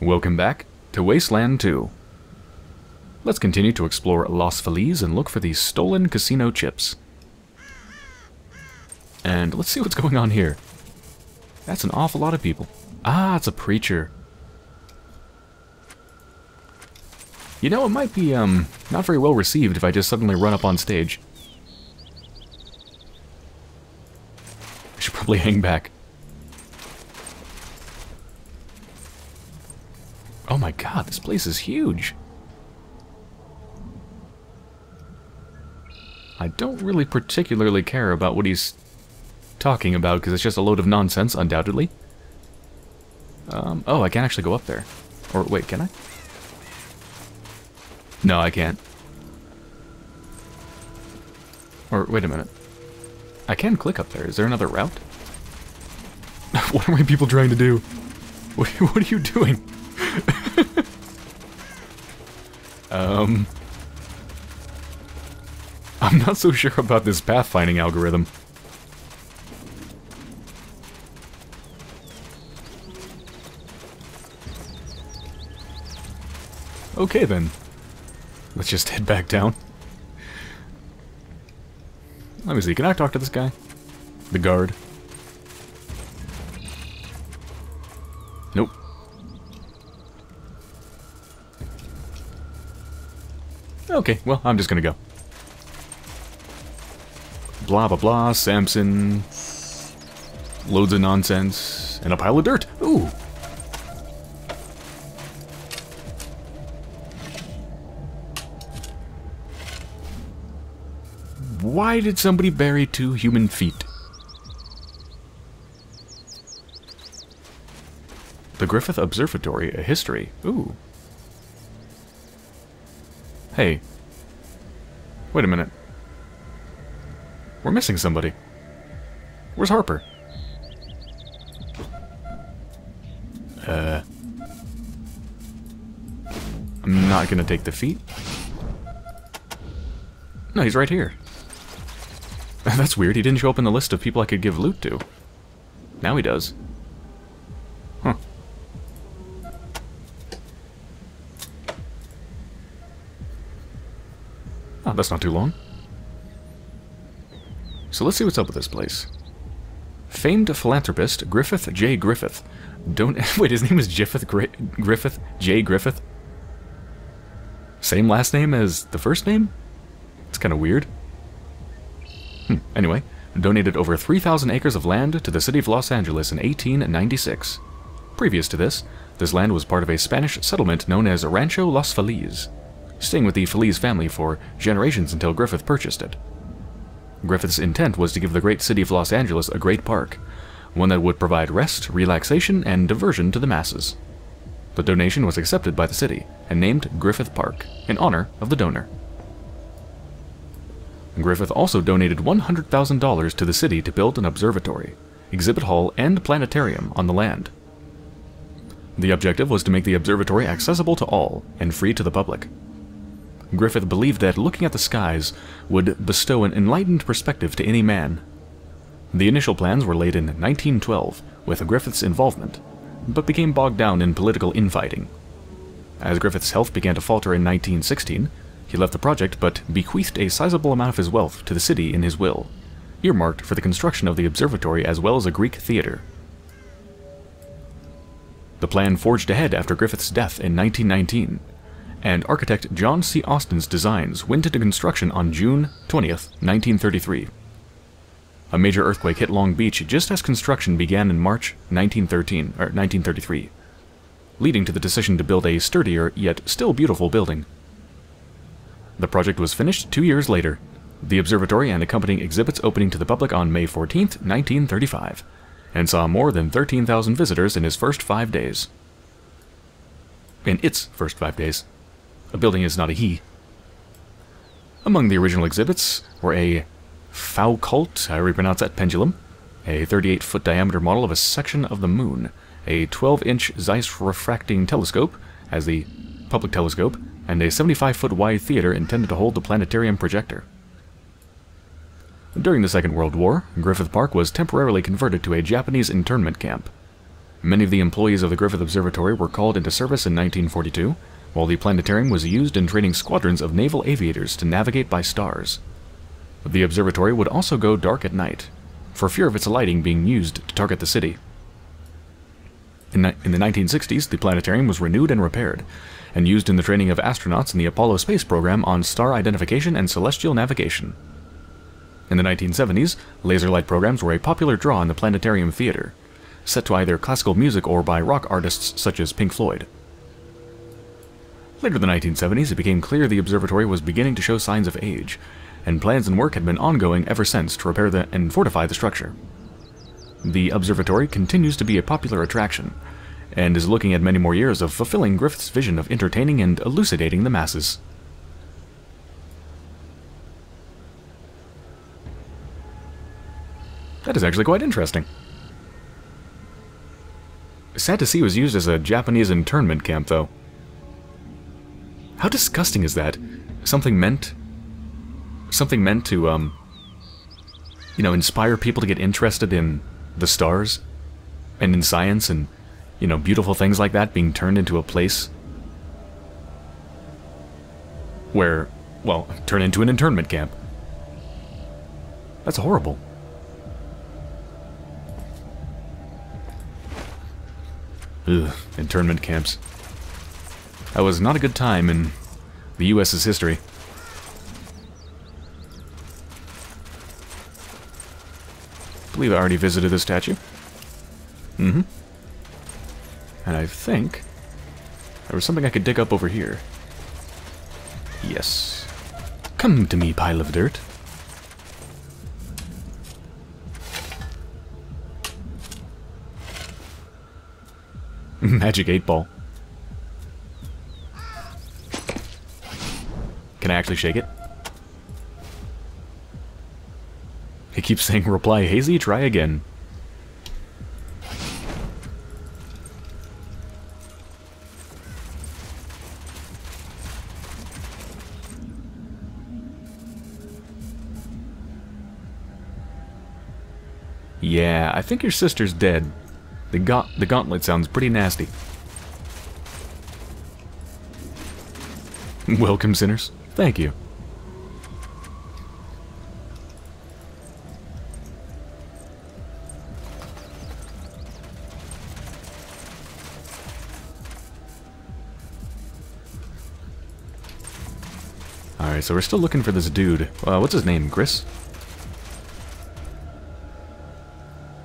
Welcome back to Wasteland 2. Let's continue to explore Los Feliz and look for these stolen casino chips. And let's see what's going on here. That's an awful lot of people. Ah, it's a preacher. You know, it might be not very well received if I just suddenly run up on stage. I should probably hang back. Oh my god, this place is huge. I don't really particularly care about what he's talking about because it's just a load of nonsense, undoubtedly. Oh, I can't actually go up there. Or wait, can I? No, I can't. Or wait a minute. I can click up there. Is there another route? What are my people trying to do? What are you doing? I'm not so sure about this pathfinding algorithm. Okay then. Let's just head back down. Let me see, can I talk to this guy? The guard. Nope. Okay, well, I'm just gonna go. Blah, blah, blah, Samson. Loads of nonsense. And a pile of dirt. Ooh. Why did somebody bury 2 human feet? The Griffith Observatory, a history. Ooh. Hey. Wait a minute. We're missing somebody. Where's Harper? I'm not gonna take the feet. No, he's right here. That's weird, he didn't show up in the list of people I could give loot to. Now he does. Huh. Oh, that's not too long. So let's see what's up with this place. Famed philanthropist Griffith J. Griffith. Wait, his name is Griffith J. Griffith? Same last name as the first name? It's kind of weird. Anyway, donated over 3,000 acres of land to the city of Los Angeles in 1896. Previous to this, this land was part of a Spanish settlement known as Rancho Los Feliz, staying with the Feliz family for generations until Griffith purchased it. Griffith's intent was to give the great city of Los Angeles a great park, one that would provide rest, relaxation, and diversion to the masses. The donation was accepted by the city and named Griffith Park in honor of the donor. Griffith also donated $100,000 to the city to build an observatory, exhibit hall, and planetarium on the land. The objective was to make the observatory accessible to all and free to the public. Griffith believed that looking at the skies would bestow an enlightened perspective to any man. The initial plans were laid in 1912 with Griffith's involvement, but became bogged down in political infighting. As Griffith's health began to falter in 1916, he left the project but bequeathed a sizable amount of his wealth to the city in his will, earmarked for the construction of the observatory as well as a Greek theater. The plan forged ahead after Griffith's death in 1919, and architect John C. Austin's designs went into construction on June 20th, 1933. A major earthquake hit Long Beach just as construction began in March 1933, leading to the decision to build a sturdier yet still beautiful building. The project was finished 2 years later, the observatory and accompanying exhibits opening to the public on May 14, 1935, and saw more than 13,000 visitors in its first 5 days. A building is not a he. Among the original exhibits were a Foucault, however you pronounce that, pendulum, a 38-foot diameter model of a section of the moon, a 12-inch Zeiss refracting telescope as the public telescope, and a 75-foot wide theater intended to hold the planetarium projector. During the Second World War, Griffith Park was temporarily converted to a Japanese internment camp. Many of the employees of the Griffith Observatory were called into service in 1942, while the planetarium was used in training squadrons of naval aviators to navigate by stars. The observatory would also go dark at night, for fear of its lighting being used to target the city. In the 1960s, the planetarium was renewed and repaired, and used in the training of astronauts in the Apollo space program on star identification and celestial navigation. In the 1970s, laser light programs were a popular draw in the planetarium theater, set to either classical music or by rock artists such as Pink Floyd. Later in the 1970s, it became clear the observatory was beginning to show signs of age, and plans and work had been ongoing ever since to repair and fortify the structure. The observatory continues to be a popular attraction, and is looking at many more years of fulfilling Griffith's vision of entertaining and elucidating the masses. That is actually quite interesting. Sad to see it was used as a Japanese internment camp, though. How disgusting is that? Something meant to, you know, inspire people to get interested in the stars and in science and, you know, beautiful things like that being turned into a place where, well, turn into an internment camp. That's horrible. Ugh, internment camps. That was not a good time in the U.S.'s history. I believe I already visited this statue. Mm-hmm. And I think there was something I could dig up over here. Yes. Come to me, pile of dirt. Magic 8-ball. Can I actually shake it? It keeps saying, reply hazy, try again. Yeah, I think your sister's dead. The gauntlet sounds pretty nasty. Welcome, sinners. Thank you. Alright, so we're still looking for this dude. What's his name, Chris?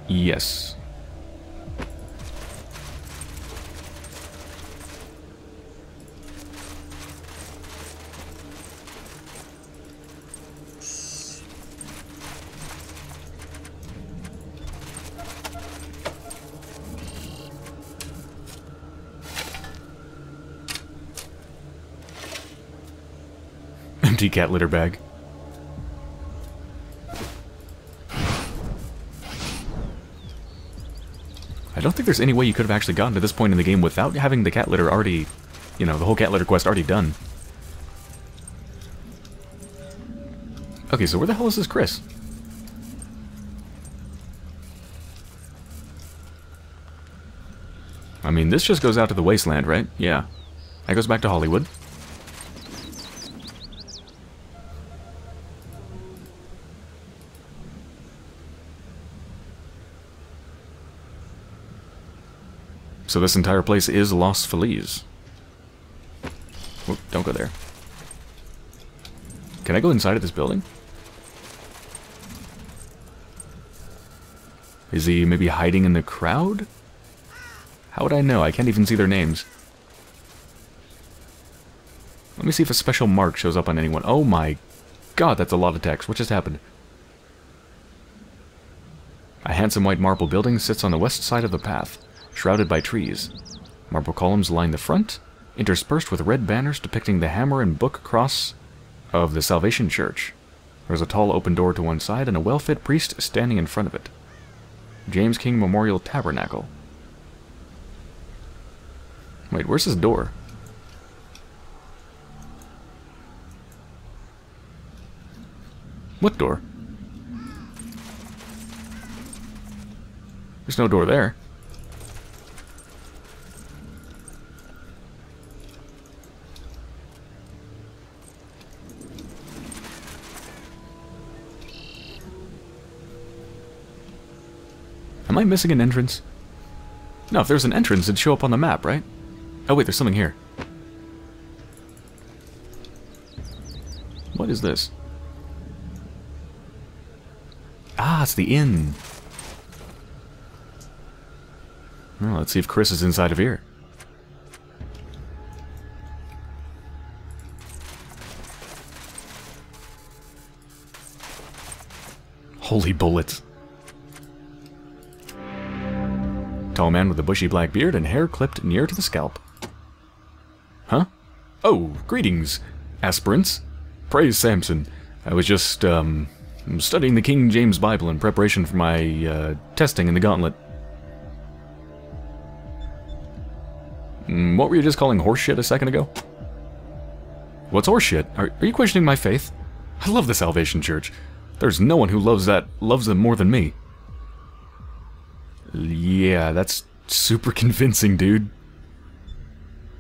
Yes. Empty cat litter bag. I don't think there's any way you could have actually gotten to this point in the game without having the cat litter already, you know, the whole cat litter quest already done. Okay, so where the hell is this Chris? I mean, this just goes out to the wasteland, right? Yeah. That goes back to Hollywood. So this entire place is Los Feliz. Whoop, don't go there. Can I go inside of this building? Is he maybe hiding in the crowd? How would I know? I can't even see their names. Let me see if a special mark shows up on anyone. Oh my god, that's a lot of text. What just happened? A handsome white marble building sits on the west side of the path, shrouded by trees. Marble columns line the front, interspersed with red banners depicting the hammer and book cross of the Salvation Church. There's a tall open door to one side and a well-fit priest standing in front of it. James King Memorial Tabernacle. Wait, where's this door? What door? There's no door there. Am I missing an entrance? No, if there's an entrance, it'd show up on the map, right? Oh wait, there's something here. What is this? Ah, it's the inn. Well, let's see if Chris is inside of here. Holy bullets. Tall man with a bushy black beard and hair clipped near to the scalp. Huh? Oh, greetings, aspirants. Praise Samson. I was just, studying the King James Bible in preparation for my, testing in the gauntlet. What were you just calling horseshit a second ago? What's horseshit? Are you questioning my faith? I love the Salvation Church. There's no one who loves them more than me. Yeah, that's super convincing, dude.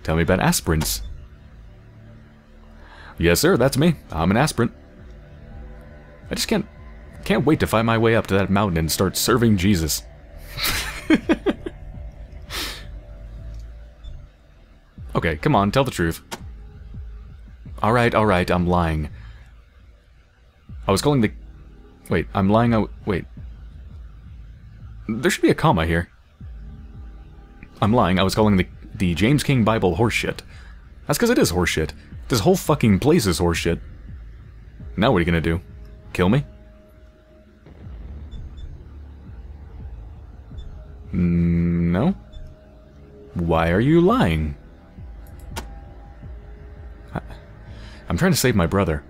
Tell me about aspirants. Yes, sir, that's me. I'm an aspirant. I just can't wait to find my way up to that mountain and start serving Jesus. Okay, come on, tell the truth. Alright, I'm lying. I was calling the... Wait, I'm lying. Wait. There should be a comma here. I'm lying. I was calling the James King Bible horseshit. That's because it is horseshit. This whole fucking place is horseshit. Now what are you gonna do? Kill me? No? Why are you lying? I'm trying to save my brother.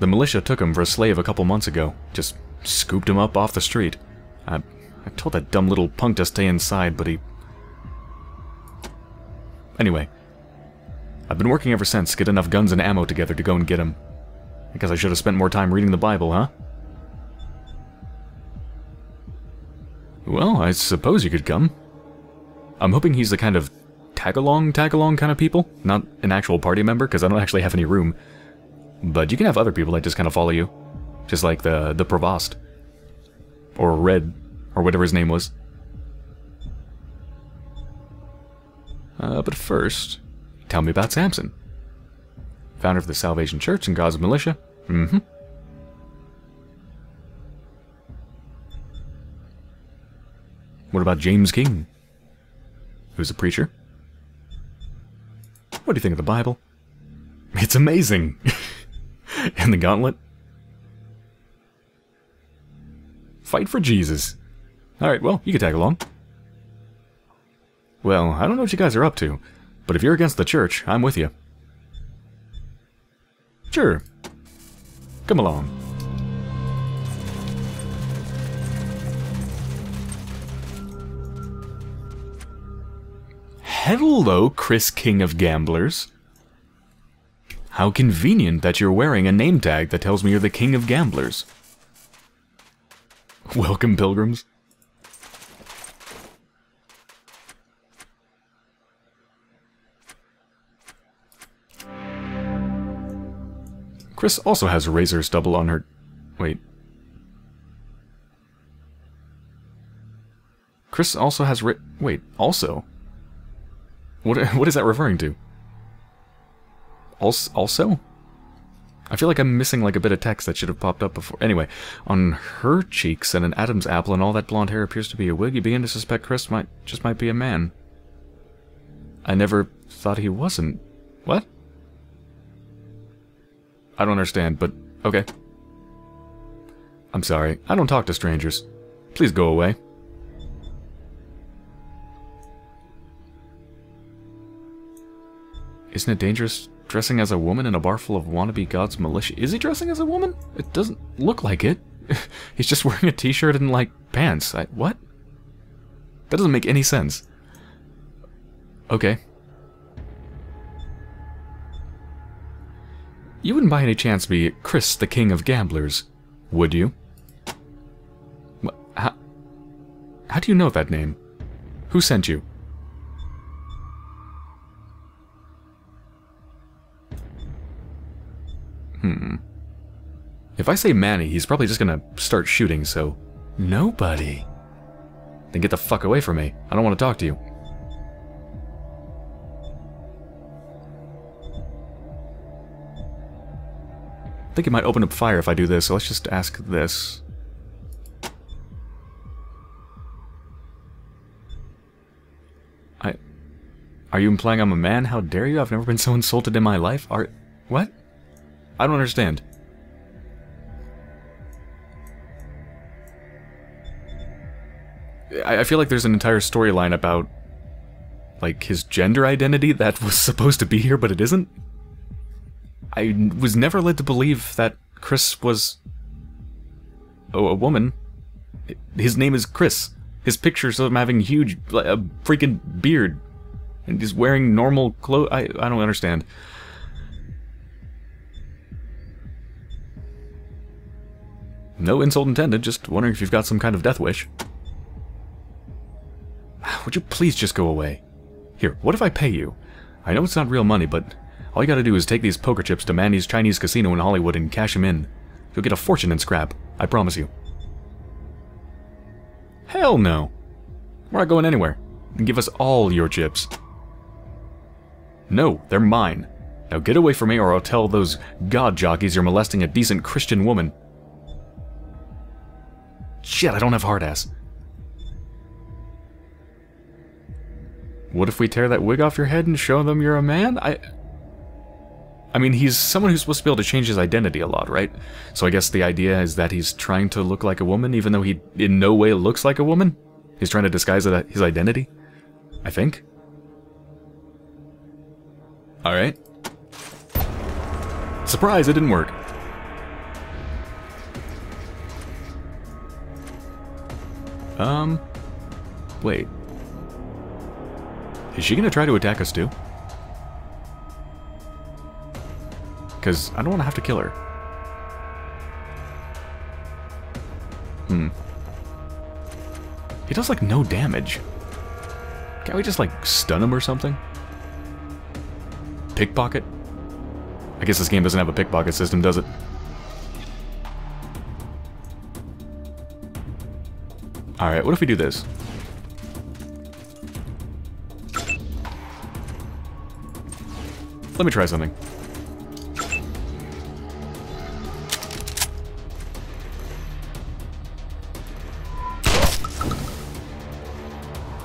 The militia took him for a slave a couple months ago. Just scooped him up off the street. I told that dumb little punk to stay inside, but he... Anyway. I've been working ever since to get enough guns and ammo together to go and get him. I guess I should have spent more time reading the Bible, huh? Well, I suppose you could come. I'm hoping he's the kind of tag-along kind of people. Not an actual party member, because I don't actually have any room. But you can have other people that just kind of follow you. Just like the Provost. Or Red. Or whatever his name was. But first, tell me about Samson. Founder of the Salvation Church and God's Militia. Mm-hmm. What about James King? Who's a preacher? What do you think of the Bible? It's amazing! And the gauntlet? Fight for Jesus. Alright, well, you can tag along. Well, I don't know what you guys are up to, but if you're against the church, I'm with you. Sure. Come along. Hello, Chris King of Gamblers. How convenient that you're wearing a name tag that tells me you're the King of Gamblers. Welcome, pilgrims. Chris also has a razor stubble on her... Wait. Chris also has Wait, also? What is that referring to? Also? I feel like I'm missing like a bit of text that should have popped up before. Anyway, on her cheeks and an Adam's apple and all that blonde hair appears to be a wig, you begin to suspect Chris might be a man. I never thought he wasn't. What? I don't understand, but okay. I'm sorry. I don't talk to strangers. Please go away. Isn't it dangerous dressing as a woman in a bar full of wannabe God's militia? Is he dressing as a woman? It doesn't look like it. He's just wearing a t-shirt and, like, pants. What? That doesn't make any sense. Okay. You wouldn't by any chance be Chris, the King of Gamblers, would you? How do you know that name? Who sent you? If I say Manny, he's probably just gonna start shooting, so... Nobody. Then get the fuck away from me. I don't want to talk to you. I think it might open up fire if I do this, so let's just ask this. Are you implying I'm a man? How dare you? I've never been so insulted in my life. What? I don't understand. I feel like there's an entire storyline about, like, his gender identity that was supposed to be here, but it isn't. I was never led to believe that Chris was a woman. His name is Chris. His pictures of him having huge, like, a freaking beard. And he's wearing normal clothes. I don't understand. No insult intended, just wondering if you've got some kind of death wish. Would you please just go away? Here, what if I pay you? I know it's not real money, but all you gotta do is take these poker chips to Mandy's Chinese Casino in Hollywood and cash them in. You'll get a fortune in scrap, I promise you. Hell no! We're not going anywhere. And give us all your chips. No, they're mine. Now get away from me or I'll tell those god jockeys you're molesting a decent Christian woman. Shit, I don't have hard ass. What if we tear that wig off your head and show them you're a man? I mean, he's someone who's supposed to be able to change his identity a lot, right? So I guess the idea is that he's trying to look like a woman even though he in no way looks like a woman? He's trying to disguise his identity? I think. Alright. Surprise, it didn't work. Wait. Is she gonna try to attack us too? Because I don't want to have to kill her. He does, like, no damage. Can't we just, like, stun him or something? Pickpocket? I guess this game doesn't have a pickpocket system, does it? Alright, what if we do this? Let me try something.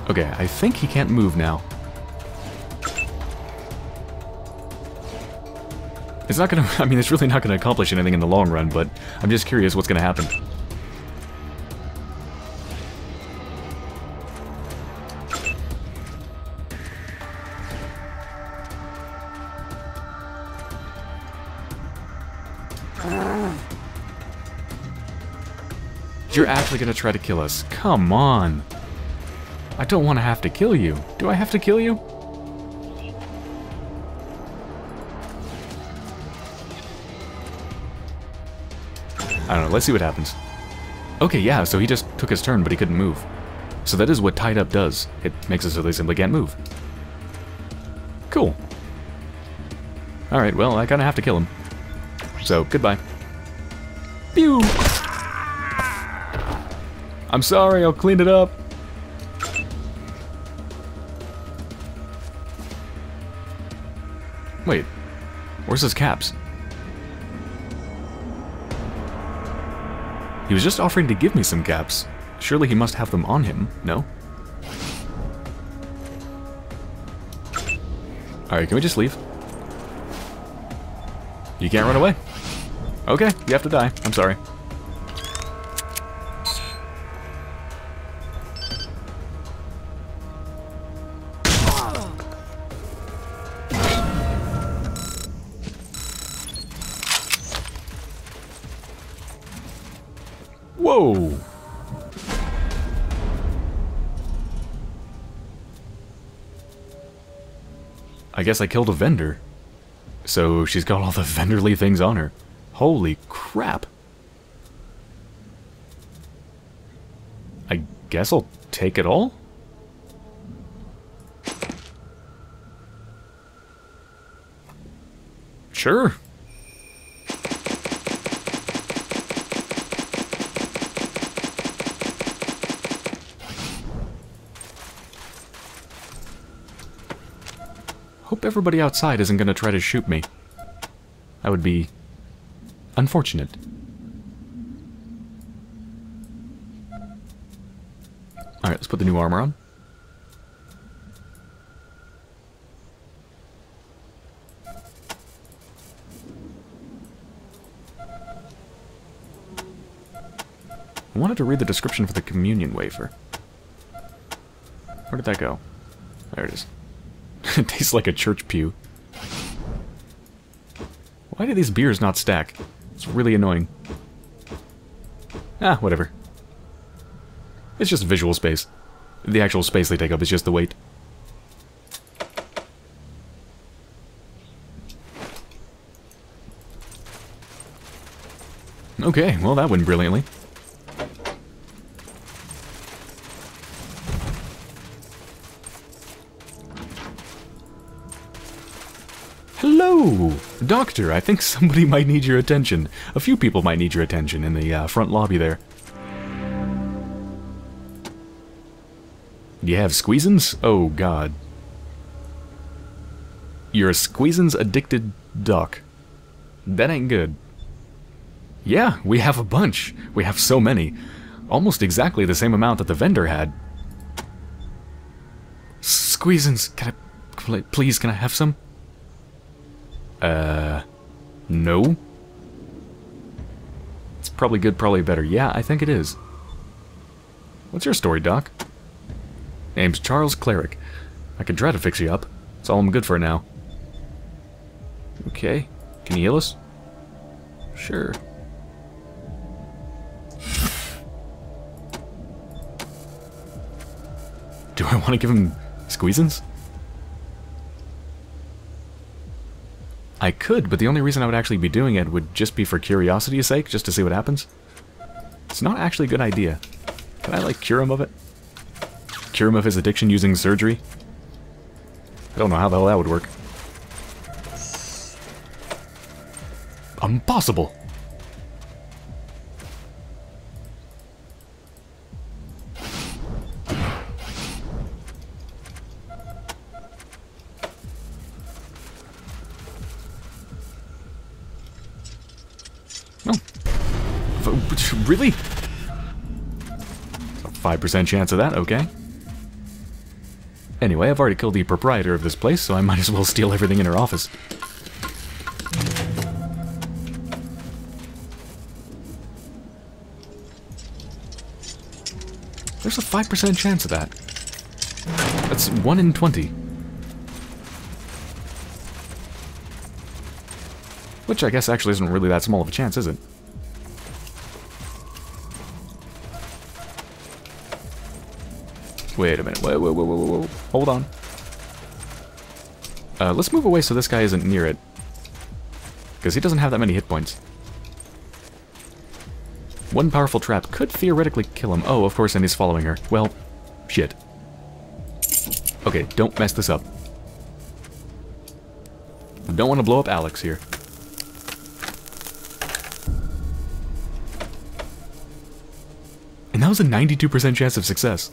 Okay, I think he can't move now. It's not gonna, I mean, it's really not gonna accomplish anything in the long run, but I'm just curious what's gonna happen. You're actually gonna try to kill us. Come on. I don't want to have to kill you. Do I have to kill you? I don't know, let's see what happens. Okay, yeah, so he just took his turn, but he couldn't move. So that is what tied up does. It makes it so they simply can't move. Cool. Alright, well, I kind of have to kill him. So, goodbye. Pew! I'm sorry, I'll clean it up. Wait, where's his caps? He was just offering to give me some caps. Surely he must have them on him, no? Alright, can we just leave? You can't run away. Okay, you have to die. I'm sorry. Whoa! I guess I killed a vendor. So she's got all the vendorly things on her. Holy crap! I guess I'll take it all? Sure. Hope everybody outside isn't going to try to shoot me. That would be unfortunate. Alright, let's put the new armor on. I wanted to read the description for the communion wafer. Where did that go? There it is. It tastes like a church pew. Why do these beers not stack? It's really annoying. Ah, whatever. It's just visual space. The actual space they take up is just the weight. Okay, well that went brilliantly. Hello! Doctor, I think somebody might need your attention. A few people might need your attention in the front lobby there. You have squeezins? Oh, God. You're a squeezins-addicted duck. That ain't good. Yeah, we have a bunch. We have so many. Almost exactly the same amount that the vendor had. Squeezins, please, can I have some? No. It's probably good, probably better. Yeah, I think it is. What's your story, Doc? Name's Charles Cleric. I can try to fix you up. That's all I'm good for now. Okay. Can you heal us? Sure. Do I want to give him squeezins? I could, but the only reason I would actually be doing it would just be for curiosity's sake, just to see what happens. It's not actually a good idea. Can I, like, cure him of it? Cure him of his addiction using surgery? I don't know how the hell that would work. Impossible! No. Really? A 5% chance of that, okay. Anyway, I've already killed the proprietor of this place, so I might as well steal everything in her office. There's a 5% chance of that. That's 1 in 20. Which I guess actually isn't really that small of a chance, is it? Wait a minute, whoa, hold on. Let's move away so this guy isn't near it. Because he doesn't have that many hit points. One powerful trap could theoretically kill him. Oh, of course, and he's following her. Well, shit. Okay, don't mess this up. Don't want to blow up Alex here. And that was a 92% chance of success.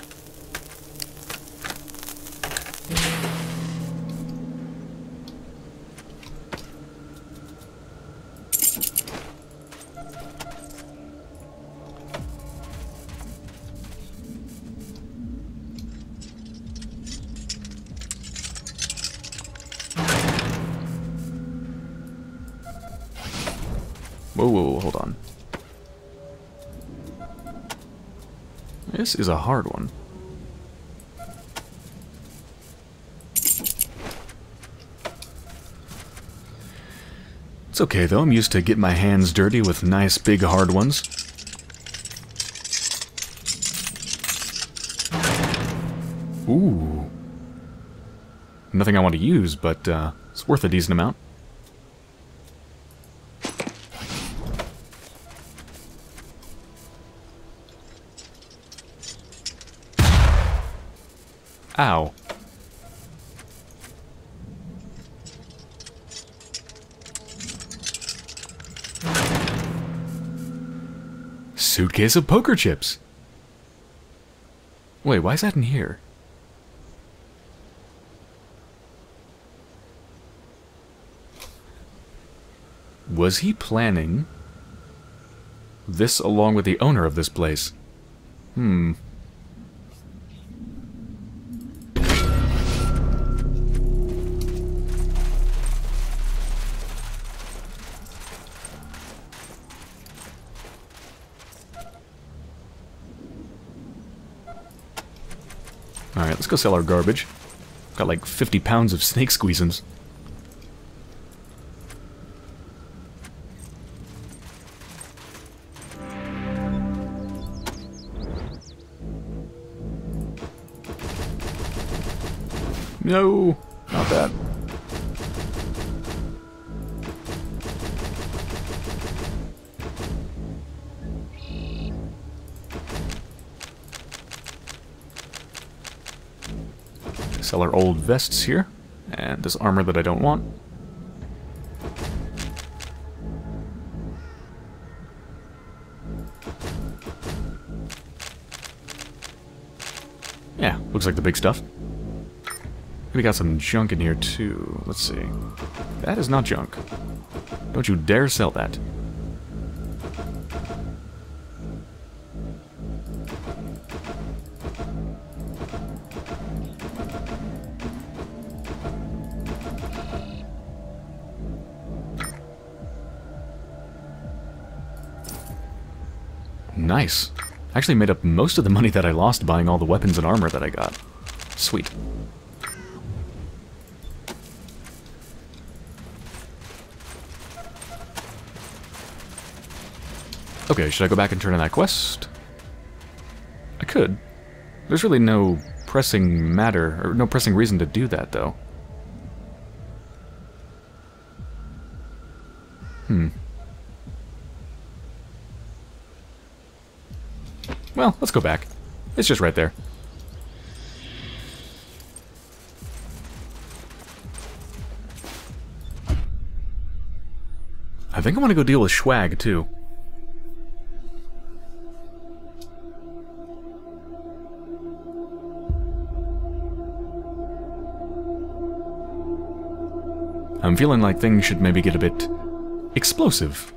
This is a hard one. It's okay though, I'm used to getting my hands dirty with nice big hard ones. Ooh. Nothing I want to use, but it's worth a decent amount. Ow. Suitcase of poker chips. Wait, why is that in here? Was he planning this along with the owner of this place? Hmm. Alright, let's go sell our garbage. Got like 50 pounds of snake squeezins. No, not that. Sell our old vests here, and this armor that I don't want. Yeah, looks like the big stuff. We got some junk in here too. Let's see. That is not junk. Don't you dare sell that. Nice. I actually made up most of the money that I lost buying all the weapons and armor that I got. Sweet. Okay, should I go back and turn in that quest? I could. There's really no pressing matter, or no pressing reason to do that, though. Well, let's go back. It's just right there. I think I want to go deal with Schwag, too. I'm feeling like things should maybe get a bit explosive,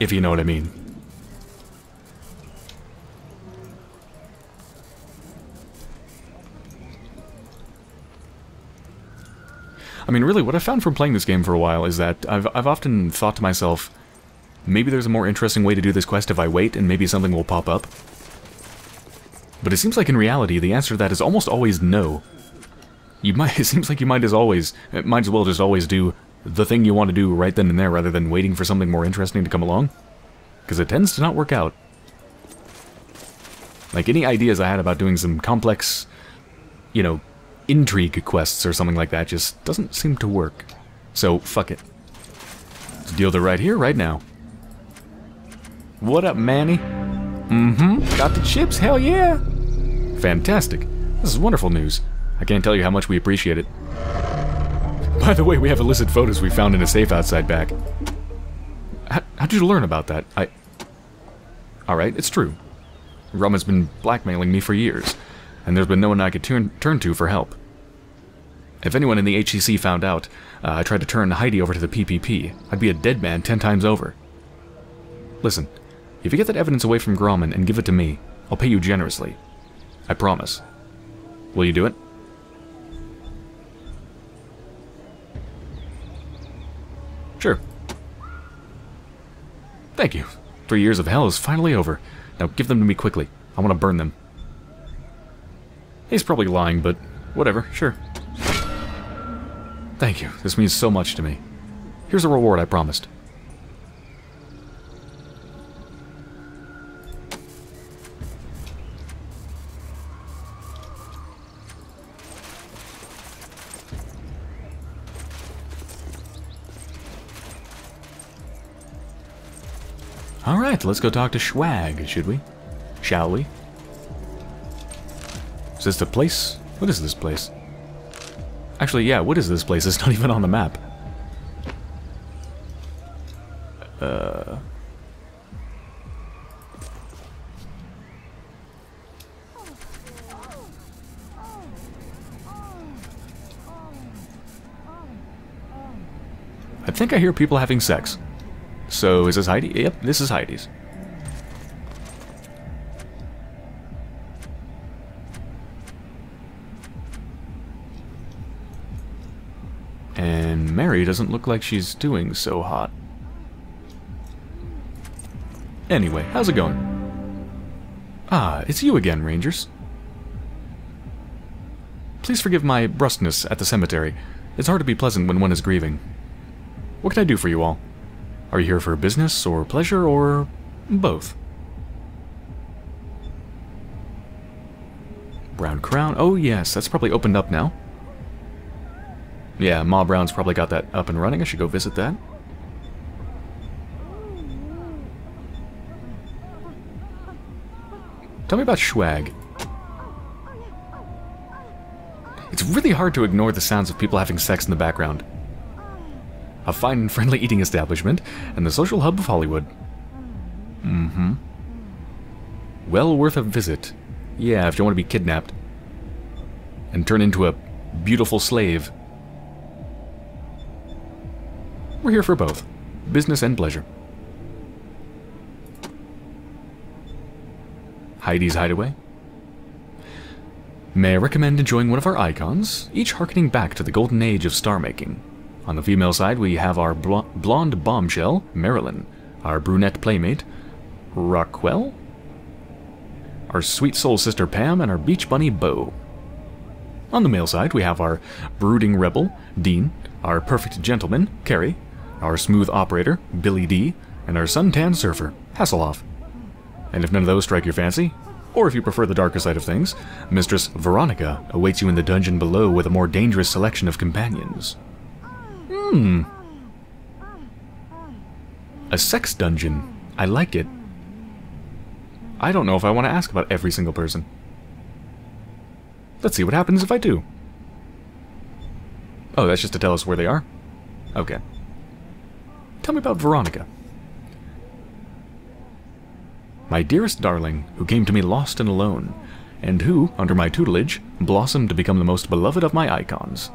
if you know what I mean. I mean, really, what I found from playing this game for a while is that I've often thought to myself, maybe there's a more interesting way to do this quest if I wait, and maybe something will pop up. But it seems like in reality, the answer to that is almost always no. It seems like you might as well just always do the thing you want to do right then and there rather than waiting for something more interesting to come along. Because it tends to not work out. Like, any ideas I had about doing some complex, you know, intrigue quests or something like that just doesn't seem to work. So, fuck it. Let's deal with it right here, right now. What up, Manny? Mm-hmm. Got the chips? Hell yeah! Fantastic. This is wonderful news. I can't tell you how much we appreciate it. By the way, we have illicit photos we found in a safe outside back. How'd you learn about that? Alright, it's true. Rum has been blackmailing me for years, and there's been no one I could turn to for help. If anyone in the HCC found out I tried to turn Heidi over to the PPP, I'd be a dead man 10 times over. Listen, if you get that evidence away from Grauman and give it to me, I'll pay you generously. I promise. Will you do it? Sure. Thank you. 3 years of hell is finally over. Now give them to me quickly. I want to burn them. He's probably lying, but whatever, sure. Thank you. This means so much to me. Here's a reward I promised. Alright, let's go talk to Schwag, should we? Shall we? Is this the place? What is this place? Actually, yeah, what is this place? It's not even on the map. I I think I hear people having sex. So, is this Heidi? Yep, this is Heidi's. And Mary doesn't look like she's doing so hot. Anyway, how's it going? Ah, it's you again, Rangers. Please forgive my brusqueness at the cemetery. It's hard to be pleasant when one is grieving. What can I do for you all? Are you here for business or pleasure or both? Brown Crown? Oh yes, that's probably opened up now. Yeah, Ma Brown's probably got that up and running. I should go visit that. Tell me about Schwag. It's really hard to ignore the sounds of people having sex in the background. A fine and friendly eating establishment, and the social hub of Hollywood. Mm-hmm. Well worth a visit. Yeah, if you want to be kidnapped. And turn into a beautiful slave. We're here for both. Business and pleasure. Heidi's Hideaway. May I recommend enjoying one of our icons, each harkening back to the golden age of star-making. On the female side, we have our blonde bombshell, Marilyn, our brunette playmate, Rockwell, our sweet soul sister, Pam, and our beach bunny, Beau. On the male side, we have our brooding rebel, Dean, our perfect gentleman, Carrie, our smooth operator, Billy D, and our suntan surfer, Hasselhoff. And if none of those strike your fancy, or if you prefer the darker side of things, Mistress Veronica awaits you in the dungeon below with a more dangerous selection of companions. Hmm. A sex dungeon. I like it. I don't know if I want to ask about every single person. Let's see what happens if I do. Oh, that's just to tell us where they are? Okay. Tell me about Veronica. My dearest darling, who came to me lost and alone, and who, under my tutelage, blossomed to become the most beloved of my icons,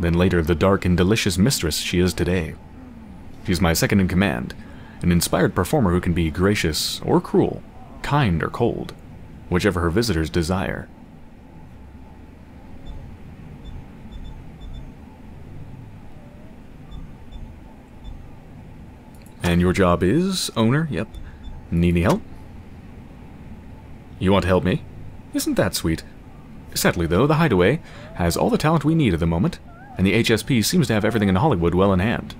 then later the dark and delicious mistress she is today. She's my second in command, an inspired performer who can be gracious or cruel, kind or cold, whichever her visitors desire. And your job is owner, yep. Need any help? You want to help me? Isn't that sweet? Sadly, though, the Hideaway has all the talent we need at the moment, and the HSP seems to have everything in Hollywood well in hand.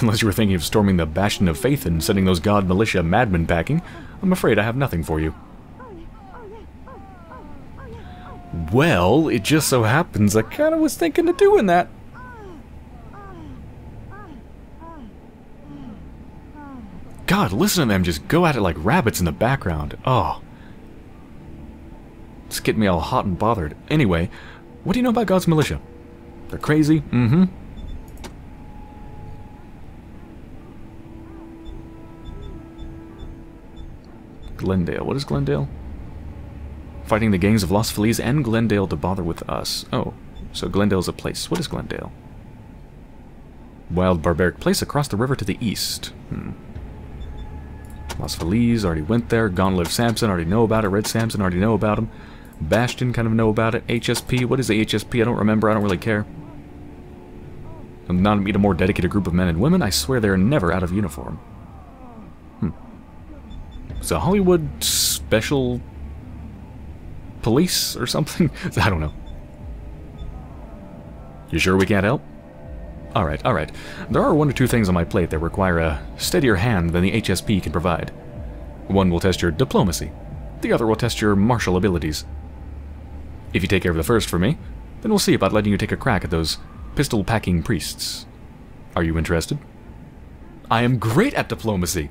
Unless you were thinking of storming the Bastion of Faith and sending those god militia madmen packing, I'm afraid I have nothing for you. Well, it just so happens I kind of was thinking of doing that. God, listen to them just go at it like rabbits in the background. Oh. It's getting me all hot and bothered. Anyway, what do you know about God's militia? They're crazy. Mm-hmm. Glendale. What is Glendale? Fighting the gangs of Los Feliz and Glendale to bother with us. Oh, so Glendale's a place. What is Glendale? Wild barbaric place across the river to the east. Hmm. Los Feliz, already went there. Gone Live Samson, already know about it. Red Samson, already know about him. Bastion, kind of know about it. HSP, what is the HSP? I don't remember, I don't really care. I'm not meet a more dedicated group of men and women. I swear they're never out of uniform. Hmm. It's a Hollywood special police or something? I don't know. You sure we can't help? Alright, alright. There are one or two things on my plate that require a steadier hand than the HSP can provide. One will test your diplomacy. The other will test your martial abilities. If you take care of the first for me, then we'll see about letting you take a crack at those pistol-packing priests. Are you interested? I am great at diplomacy!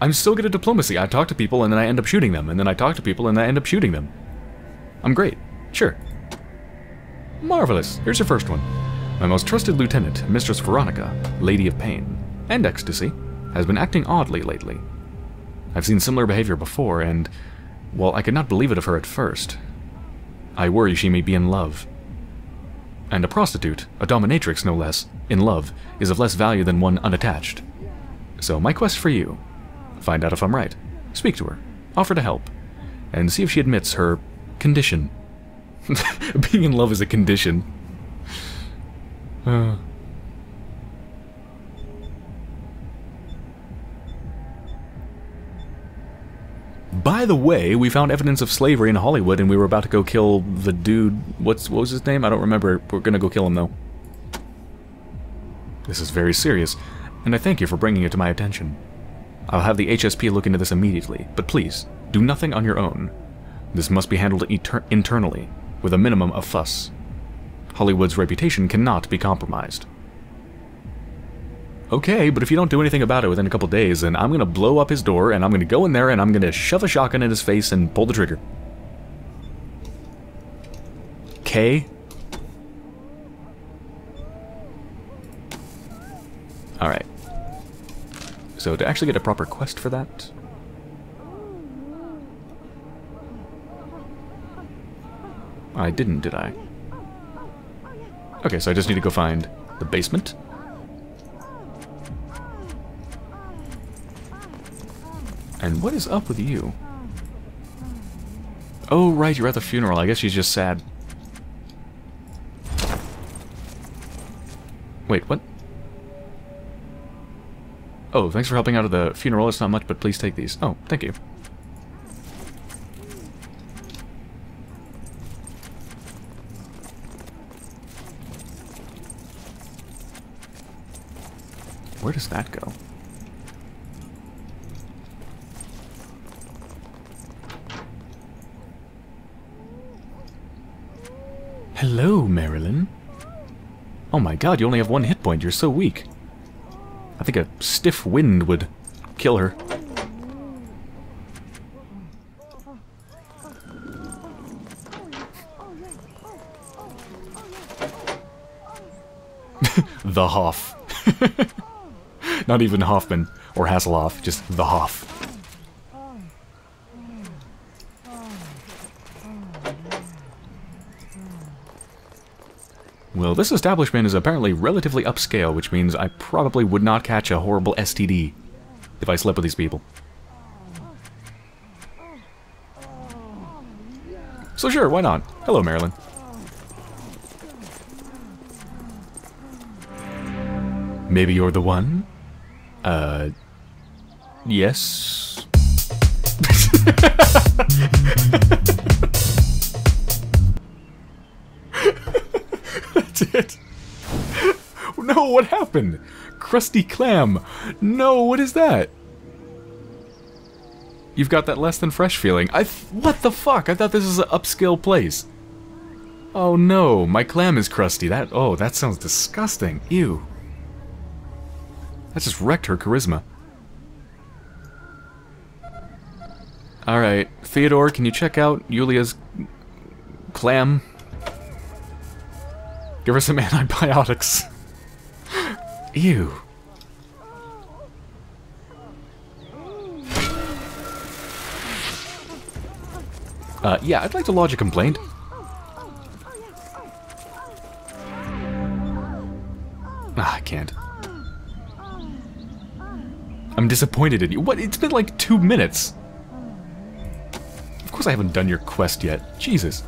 I'm so good at diplomacy. I talk to people and then I end up shooting them, and then I talk to people and I end up shooting them. I'm great. Sure. Marvelous. Here's your first one. My most trusted lieutenant, Mistress Veronica, Lady of Pain, and Ecstasy, has been acting oddly lately. I've seen similar behavior before, and, well, I could not believe it of her at first. I worry she may be in love. And a prostitute, a dominatrix no less, in love, is of less value than one unattached. So my quest for you, find out if I'm right, speak to her, offer to help, and see if she admits her condition. Being in love is a condition. By the way, we found evidence of slavery in Hollywood, and we were about to go kill the dude. What was his name? I don't remember. We're gonna go kill him, though. This is very serious, and I thank you for bringing it to my attention. I'll have the HSP look into this immediately, but please, do nothing on your own. This must be handled internally, with a minimum of fuss. Hollywood's reputation cannot be compromised. Okay, but if you don't do anything about it within a couple days, then I'm gonna blow up his door, and I'm gonna go in there, and I'm gonna shove a shotgun in his face and pull the trigger. Okay. Alright. So to actually get a proper quest for that... I didn't, did I? Okay, so I just need to go find the basement. And what is up with you? Oh, right, you're at the funeral. I guess she's just sad. Wait, what? Oh, thanks for helping out at the funeral. It's not much, but please take these. Oh, thank you. Where does that go? Hello, Marilyn. Oh my god, you only have one hit point. You're so weak. I think a stiff wind would kill her. The Hoff. Not even Hoffman or Hasselhoff, just the Hoff. Well, this establishment is apparently relatively upscale, which means I probably would not catch a horrible STD if I slept with these people. So sure, why not? Hello, Marilyn. Maybe you're the one? Yes. It. No, what happened? Krusty Clam. No, what is that? You've got that less than fresh feeling. What the fuck? I thought this was an upscale place. Oh no, my clam is crusty. That sounds disgusting. Ew. That just wrecked her charisma. Alright, Theodore, can you check out Yulia's clam? Give her some antibiotics. Ew. Yeah, I'd like to lodge a complaint. I can't. I'm disappointed in you. What? It's been like 2 minutes. Of course I haven't done your quest yet. Jesus.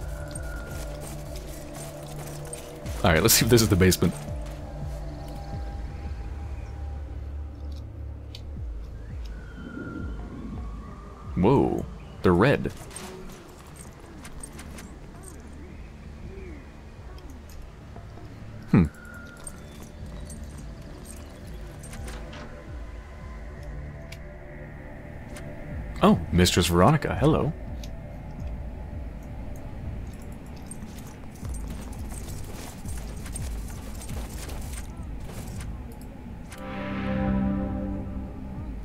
Alright, let's see if this is the basement. Whoa, they're red. Hmm. Oh, Mistress Veronica, hello.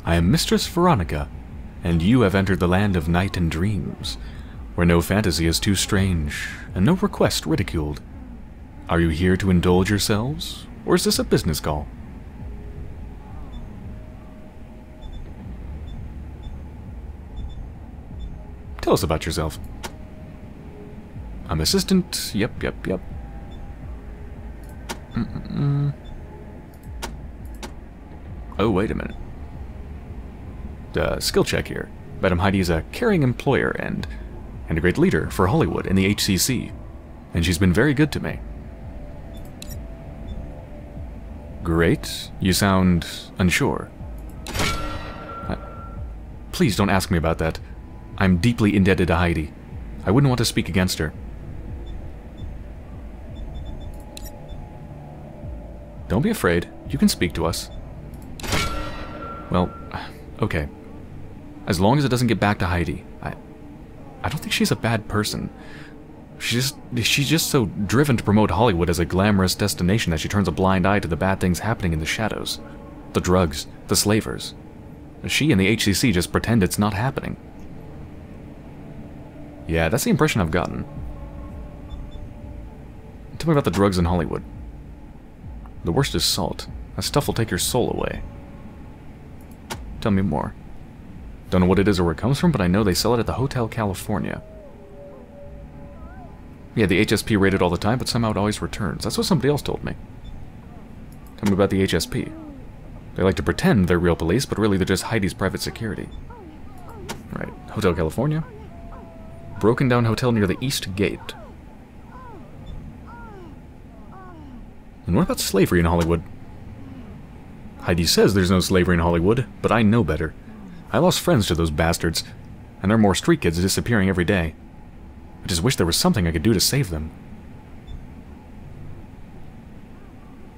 I am Mistress Veronica, and you have entered the land of night and dreams, where no fantasy is too strange, and no request ridiculed. Are you here to indulge yourselves, or is this a business call? Tell us about yourself. I'm assistant, yep. Oh, wait a minute. Skill check here. Madam Heidi is a caring employer and a great leader for Hollywood and the HCC. And she's been very good to me. Great. You sound unsure. Please don't ask me about that. I'm deeply indebted to Heidi. I wouldn't want to speak against her. Don't be afraid. You can speak to us. Well, okay. As long as it doesn't get back to Heidi. I don't think she's a bad person. She's just so driven to promote Hollywood as a glamorous destination that she turns a blind eye to the bad things happening in the shadows. The drugs, the slavers. She and the HCC just pretend it's not happening. Yeah, that's the impression I've gotten. Tell me about the drugs in Hollywood. The worst is salt. That stuff will take your soul away. Tell me more. Don't know what it is or where it comes from, but I know they sell it at the Hotel California. Yeah, the HSP raided all the time, but somehow it always returns. That's what somebody else told me. Tell me about the HSP. They like to pretend they're real police, but really they're just Heidi's private security. Right. Hotel California. Broken down hotel near the East Gate. And what about slavery in Hollywood? Heidi says there's no slavery in Hollywood, but I know better. I lost friends to those bastards, and there are more street kids disappearing every day. I just wish there was something I could do to save them.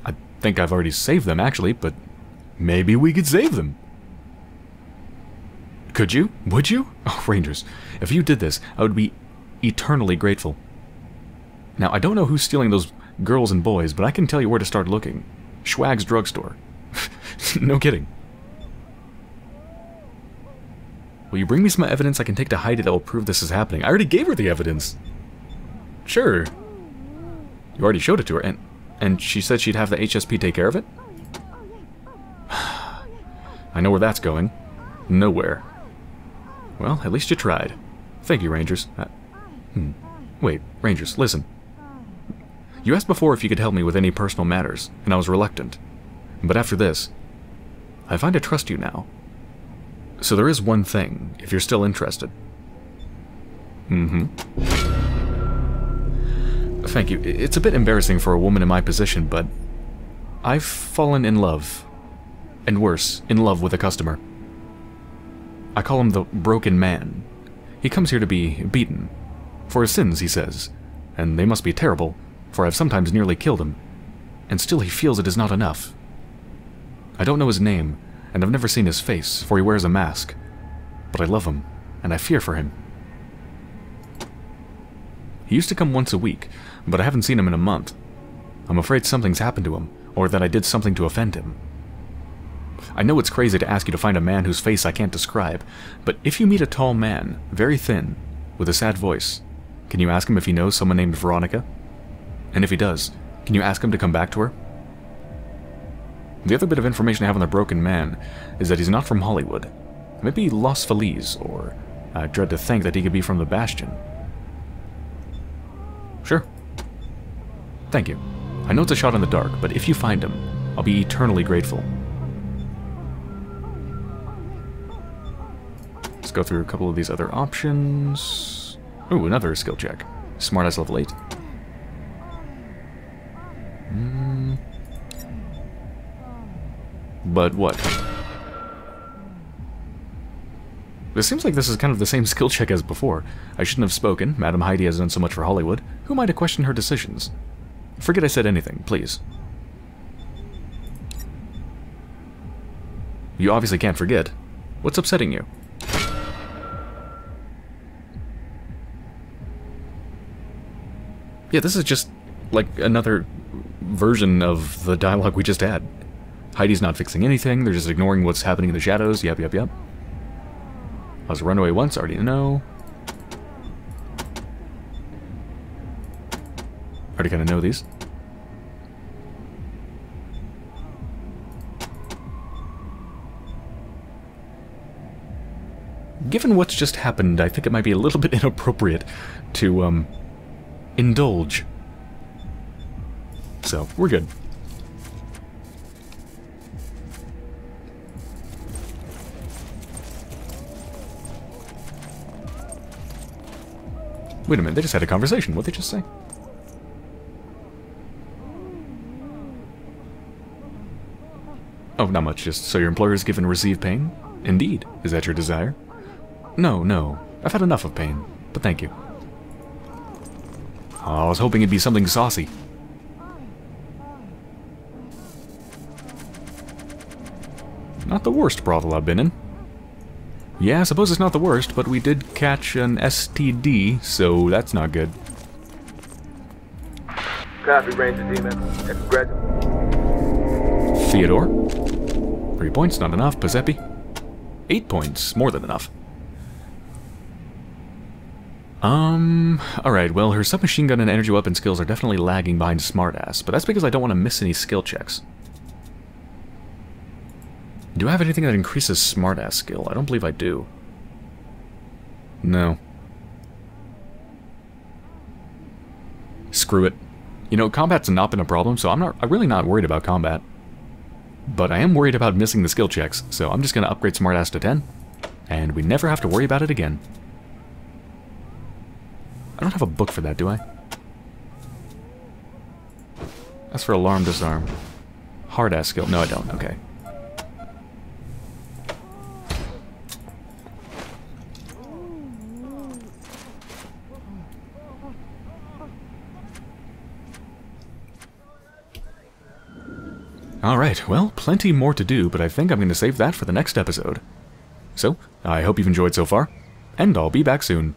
I think I've already saved them, actually, but maybe we could save them. Could you? Would you? Oh, Rangers, if you did this, I would be eternally grateful. Now, I don't know who's stealing those girls and boys, but I can tell you where to start looking. Schwag's Drugstore. No kidding. Will you bring me some evidence I can take to Heidi that will prove this is happening? I already gave her the evidence. Sure. You already showed it to her, and she said she'd have the HSP take care of it? I know where that's going. Nowhere. Well, at least you tried. Thank you, Rangers. Wait, Rangers, listen. You asked before if you could help me with any personal matters, and I was reluctant. But after this, I find I trust you now. So there is one thing, if you're still interested. Thank you. It's a bit embarrassing for a woman in my position, but I've fallen in love. And worse, in love with a customer. I call him the broken man. He comes here to be beaten. For his sins, he says. And they must be terrible, for I've sometimes nearly killed him. And still he feels it is not enough. I don't know his name, and I've never seen his face, for he wears a mask. But I love him, and I fear for him. He used to come once a week, but I haven't seen him in a month. I'm afraid something's happened to him, or that I did something to offend him. I know it's crazy to ask you to find a man whose face I can't describe, but if you meet a tall man, very thin, with a sad voice, can you ask him if he knows someone named Veronica? And if he does, can you ask him to come back to her? The other bit of information I have on the broken man is that he's not from Hollywood. Maybe Los Feliz, or I dread to think that he could be from the Bastion. Sure. Thank you. I know it's a shot in the dark, but if you find him, I'll be eternally grateful. Let's go through a couple of these other options. Ooh, another skill check. Smartass level 8. But what? It seems like this is kind of the same skill check as before. I shouldn't have spoken. Madam Heidi has done so much for Hollywood. Who am I to question her decisions? Forget I said anything, please. You obviously can't forget. What's upsetting you? Yeah, this is just like another version of the dialogue we just had. Heidi's not fixing anything, they're just ignoring what's happening in the shadows, yep. I was a runaway once, already know. Already kinda know these. Given what's just happened, I think it might be a little bit inappropriate to, indulge. So, we're good. Wait a minute, they just had a conversation. What'd they just say? Oh, not much. Just so your employers give and receive pain? Indeed. Is that your desire? No, no. I've had enough of pain, but thank you. Oh, I was hoping it'd be something saucy. Not the worst brothel I've been in. Yeah, I suppose it's not the worst, but we did catch an STD, so that's not good. Copy, Ranger Demon. Congratulations. Theodore? 3 points, not enough. Giuseppe? 8 points, more than enough. Alright, well, her submachine gun and energy weapon skills are definitely lagging behind Smartass, but that's because I don't want to miss any skill checks. Do I have anything that increases Smartass skill? I don't believe I do. No. Screw it. You know, combat's not been a problem, so I'm really not worried about combat. But I am worried about missing the skill checks, so I'm just going to upgrade Smartass to 10, and we never have to worry about it again. I don't have a book for that, do I? That's for alarm disarm. Hard-ass skill. No, I don't. Okay. Alright, well, plenty more to do, but I think I'm going to save that for the next episode. So, I hope you've enjoyed so far, and I'll be back soon.